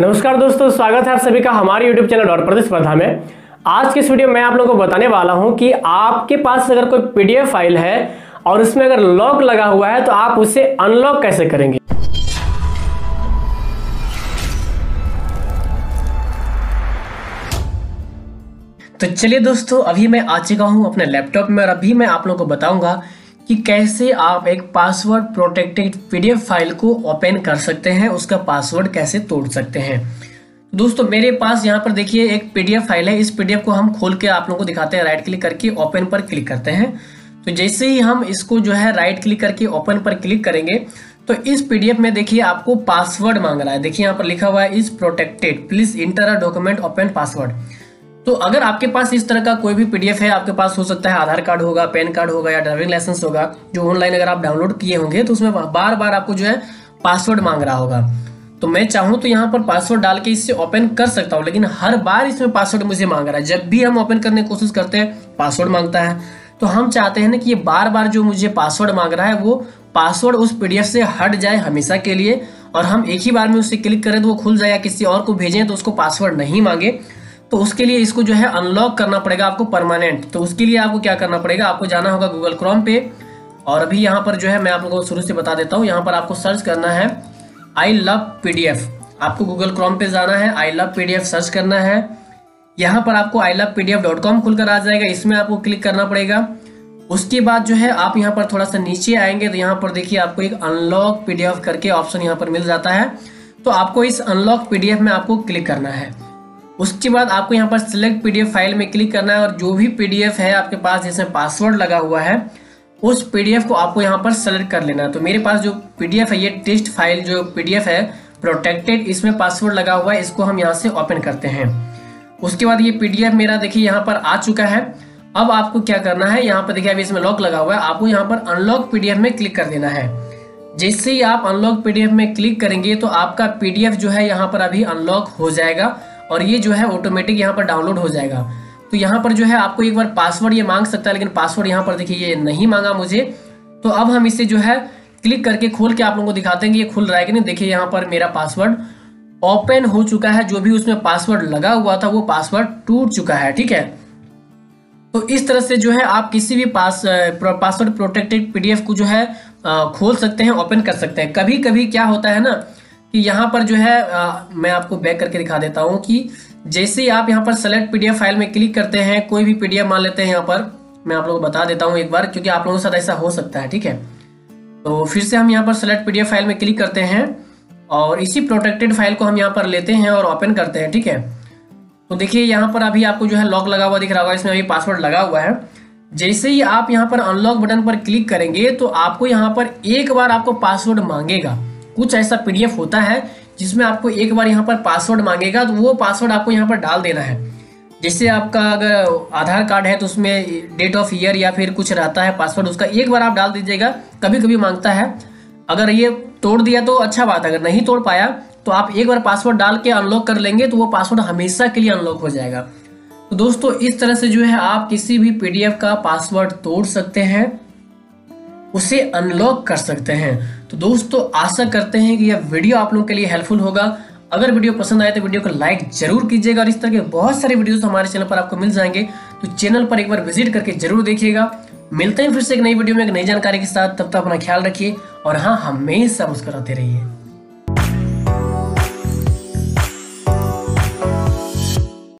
नमस्कार दोस्तों, स्वागत है आप सभी का हमारे YouTube चैनल और प्रतिस्पर्धा में। आज के इस वीडियो में मैं आप लोगों को बताने वाला हूं कि आपके पास अगर कोई PDF फाइल है और उसमें अगर लॉक लगा हुआ है तो आप उसे अनलॉक कैसे करेंगे। तो चलिए दोस्तों, अभी मैं आ चुका हूं अपने लैपटॉप में और अभी मैं आप लोगों को बताऊंगा कि कैसे आप एक पासवर्ड प्रोटेक्टेड PDF फाइल को ओपन कर सकते हैं, उसका पासवर्ड कैसे तोड़ सकते हैं। दोस्तों मेरे पास यहाँ पर देखिए एक PDF फाइल है। इस PDF को हम खोल के आप लोगों को दिखाते हैं। राइट क्लिक करके ओपन पर क्लिक करते हैं। तो जैसे ही हम इसको जो है राइट क्लिक करके ओपन पर क्लिक करेंगे तो इस PDF में देखिए आपको पासवर्ड मांग रहा है। देखिए यहाँ पर लिखा हुआ है is protected, please enter a document open password. तो अगर आपके पास इस तरह का कोई भी PDF है, आपके पास हो सकता है आधार कार्ड होगा, पैन कार्ड होगा या ड्राइविंग लाइसेंस होगा, जो ऑनलाइन अगर आप डाउनलोड किए होंगे तो उसमें बार बार आपको जो है पासवर्ड मांग रहा होगा। तो मैं चाहूँ तो यहाँ पर पासवर्ड डाल के इससे ओपन कर सकता हूँ, लेकिन हर बार इसमें पासवर्ड मुझे मांग रहा है। जब भी हम ओपन करने की कोशिश करते हैं पासवर्ड मांगता है। तो हम चाहते हैं ना कि ये बार बार जो मुझे पासवर्ड मांग रहा है वो पासवर्ड उस PDF से हट जाए हमेशा के लिए, और हम एक ही बार में उससे क्लिक करें तो वो खुल जाए या किसी और को भेजें तो उसको पासवर्ड नहीं मांगे। तो उसके लिए इसको जो है अनलॉक करना पड़ेगा आपको परमानेंट। तो उसके लिए आपको क्या करना पड़ेगा, आपको जाना होगा गूगल क्रोम पे। और अभी यहाँ पर जो है मैं आप लोगों को शुरू से बता देता हूँ। यहाँ पर आपको सर्च करना है I love PDF। आपको गूगल क्रोम पे जाना है, I love PDF सर्च करना है। यहाँ पर आपको ilovepdf.com खुलकर आ जाएगा, इसमें आपको क्लिक करना पड़ेगा। उसके बाद जो है आप यहाँ पर थोड़ा सा नीचे आएंगे तो यहाँ पर देखिए आपको एक अनलॉक PDF करके ऑप्शन यहाँ पर मिल जाता है। तो आपको इस अनलॉक PDF में आपको क्लिक करना है। उसके बाद आपको यहाँ पर सिलेक्ट PDF फाइल में क्लिक करना है और जो भी PDF है आपके पास जिसमें पासवर्ड लगा हुआ है उस PDF को आपको यहाँ पर सेलेक्ट कर लेना है। तो मेरे पास जो PDF है, ये टेस्ट फाइल जो PDF है प्रोटेक्टेड, इसमें पासवर्ड लगा हुआ है, इसको हम यहाँ से ओपन करते हैं। उसके बाद ये PDF मेरा देखिए यहाँ पर आ चुका है। अब आपको क्या करना है, यहाँ पर देखिए अभी इसमें लॉक लगा हुआ है, आपको यहाँ पर अनलॉक PDF में क्लिक कर देना है। जैसे ही आप अनलॉक PDF में क्लिक करेंगे तो आपका PDF जो है यहाँ पर अभी अनलॉक हो जाएगा और ये जो है ऑटोमेटिक यहाँ पर डाउनलोड हो जाएगा। तो यहाँ पर जो है आपको एक बार पासवर्ड ये मांग सकता है, लेकिन पासवर्ड यहाँ पर देखिए ये नहीं मांगा मुझे। तो अब हम इसे जो है क्लिक करके खोल के आप लोगों को दिखाते हैं कि ये खुल रहा है कि नहीं। देखिए यहाँ पर मेरा पासवर्ड ओपन हो चुका है, जो भी उसमें पासवर्ड लगा हुआ था वो पासवर्ड टूट चुका है। ठीक है, तो इस तरह से जो है आप किसी भी पासवर्ड प्रोटेक्टेड PDF को जो है खोल सकते हैं, ओपन कर सकते हैं। कभी कभी क्या होता है ना कि यहाँ पर जो है मैं आपको बैक करके दिखा देता हूँ कि जैसे ही आप यहाँ पर सेलेक्ट PDF फाइल में क्लिक करते हैं, कोई भी PDF मान लेते हैं, यहाँ पर मैं आप लोगों को बता देता हूँ एक बार, क्योंकि आप लोगों के साथ ऐसा हो सकता है। ठीक है, तो फिर से हम यहाँ पर सेलेक्ट PDF फाइल में क्लिक करते हैं और इसी प्रोटेक्टेड फाइल को हम यहाँ पर लेते हैं और ओपन करते हैं। ठीक है, तो देखिए यहाँ पर अभी आपको जो है लॉक लगा हुआ दिख रहा होगा, इसमें अभी पासवर्ड लगा हुआ है। जैसे ही आप यहाँ पर अनलॉक बटन पर क्लिक करेंगे तो आपको यहाँ पर एक बार आपको पासवर्ड मांगेगा। कुछ ऐसा PDF होता है जिसमें आपको एक बार यहाँ पर पासवर्ड मांगेगा, तो वो पासवर्ड आपको यहाँ पर डाल देना है। जैसे आपका अगर आधार कार्ड है तो उसमें डेट ऑफ ईयर या फिर कुछ रहता है पासवर्ड, उसका एक बार आप डाल दीजिएगा। कभी कभी मांगता है, अगर ये तोड़ दिया तो अच्छा बात, अगर नहीं तोड़ पाया तो आप एक बार पासवर्ड डाल के अनलॉक कर लेंगे तो वो पासवर्ड हमेशा के लिए अनलॉक हो जाएगा। तो दोस्तों इस तरह से जो है आप किसी भी PDF का पासवर्ड तोड़ सकते हैं, उसे अनलॉक कर सकते हैं। तो दोस्तों आशा करते हैं कि यह वीडियो आप लोगों के लिए हेल्पफुल होगा। अगर वीडियो पसंद आए तो वीडियो को लाइक जरूर कीजिएगा और इस तरह के बहुत सारे वीडियोस हमारे चैनल पर आपको मिल जाएंगे, तो चैनल पर एक बार विजिट करके जरूर देखिएगा। मिलते हैं फिर से एक नई वीडियो में एक नई जानकारी के साथ, तब तक अपना ख्याल रखिए और हाँ, हमेशा मुस्कुराते रहिए।